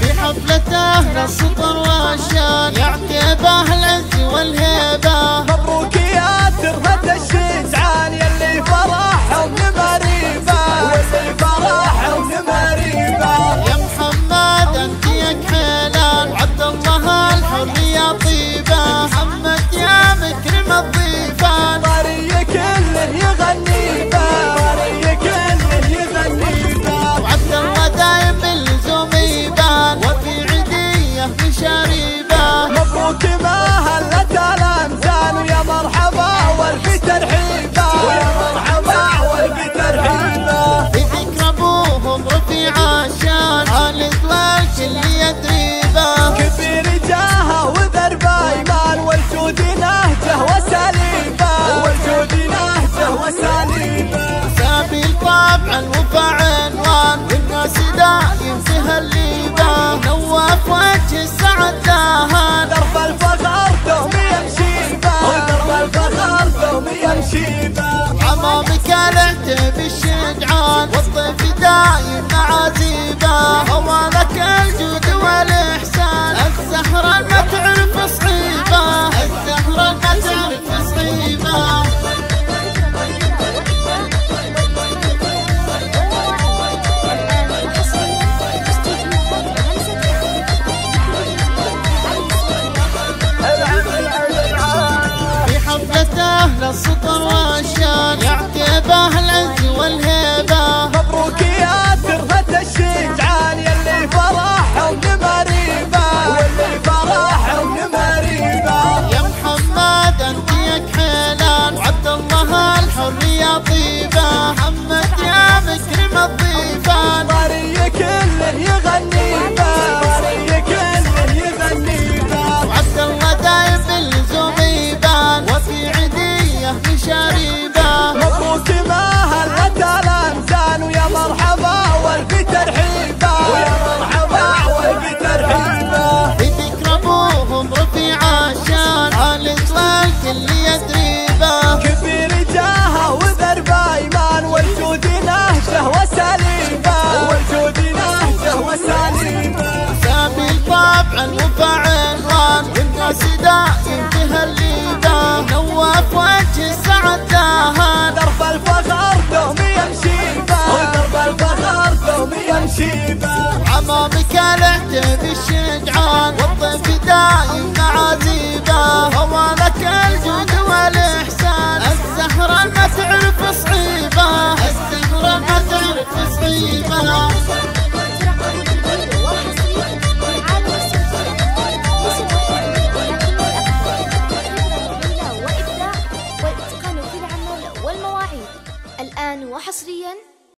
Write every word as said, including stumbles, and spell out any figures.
في حفلة أهل السطر والشان يعتب أهل العز والهيبة. مبروك يا ترمة الشجعان يلي فرحهم مريبة واللي فرحهم مريبة. يا محمد أنت يا كحيلان وعبد الله الحرية طيبة. محمد يا مكرم الضيفان طريق كله يغني به طريق كله يغني به. وعبد الله دايم باللزوم يبان وفي عيديه بشريبه. مبروك ما هلت الأمثال ويا مرحبا والفي ترحيبه ويا مرحبا والفي ترحيبه. بذكر أبوهم رفيع الشان خالد والكل يدريبه. كبير جاهه وذرب أيمان والجود نهجه وساليبه والجود نهجه وساليبه. سامي الطبع الوفا عنوان والناس دايم تهليبه. نواف وجه السعد داهان درب الفخر دوم يمشيبه ودرب الفخر دوم يمشيبه. عمامك العتب الشجعان والطيف دايم معازيبه. هوالك الجود والإحسان الزهرة ما تعرف صعيبه الزهرة ما تعرف صعيبه. أهل السطر والشان يعتب أهل العز والهيبة. مبروك يا ترفة الشجعان يلي فرحهم مريبة واللي فرحهم مريبة. يا محمد أنت يا كحيلان وعبد الله الحرية طيبة. محمد يا مكرم الضيفان طريق كله يغني به طريق كله يغني به. وعبد الله دايم باللزوم يبان وفي عيديه بشريبة. مبروك ما هلت الأمثال ويا مرحبا والفي ترحيبة ويا مرحبا والفي ترحيبة. بذكر أبوهم رفيع الشان خالد والكل يدريبه. كبير جاهه وذرب أيمان والجود نهجه وساليبه والجود نهجه وساليبه. سامي الطبع الوفا عنوان والناس دايم تهليبه. نواف وجه السعد داهان درب الفخر دوم يمشيبه ودرب الفخر دوم يمشيبه. عمامك العتب الشجعان والطيف دايم معازيبه. هوالك الجود والإحسان الزهرة ما تعرف صعيبه الزهرة ما تعرف صعيبه. وحصرياً